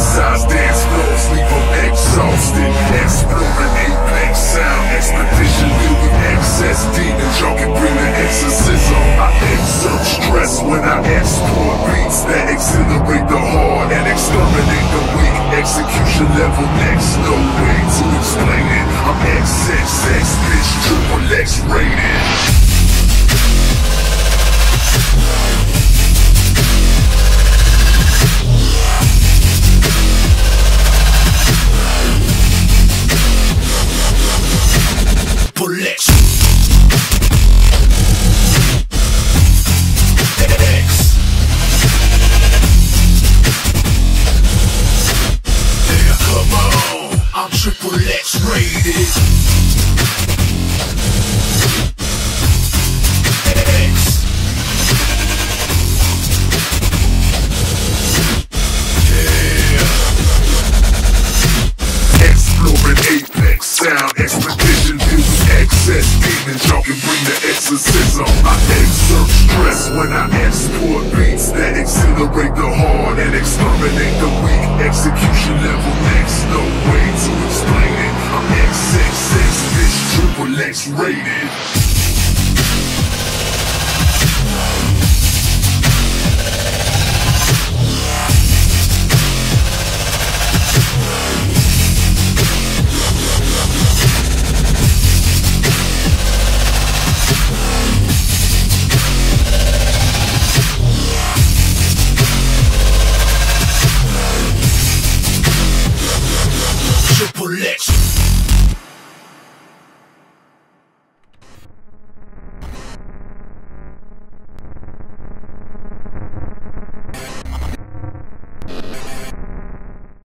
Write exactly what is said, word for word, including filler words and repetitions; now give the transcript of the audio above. synthesize dance floors, leave them exhausted. Exploring apex sound, expedition building excess demons, y'all can bring the exorcism. I exert stress when I export beats that exhilarate the hard and exterminate the weak. Execution level next, no way to explain it. I'm X X X, bitch, triple X rated. Triple X rated. Y'all can bring the exorcism. I exert stress when I export beats that exhilarate the hard and exterminate the weak. Execution level next, no way to explain it. I'm X X X, bitch, triple X rated. Triple X.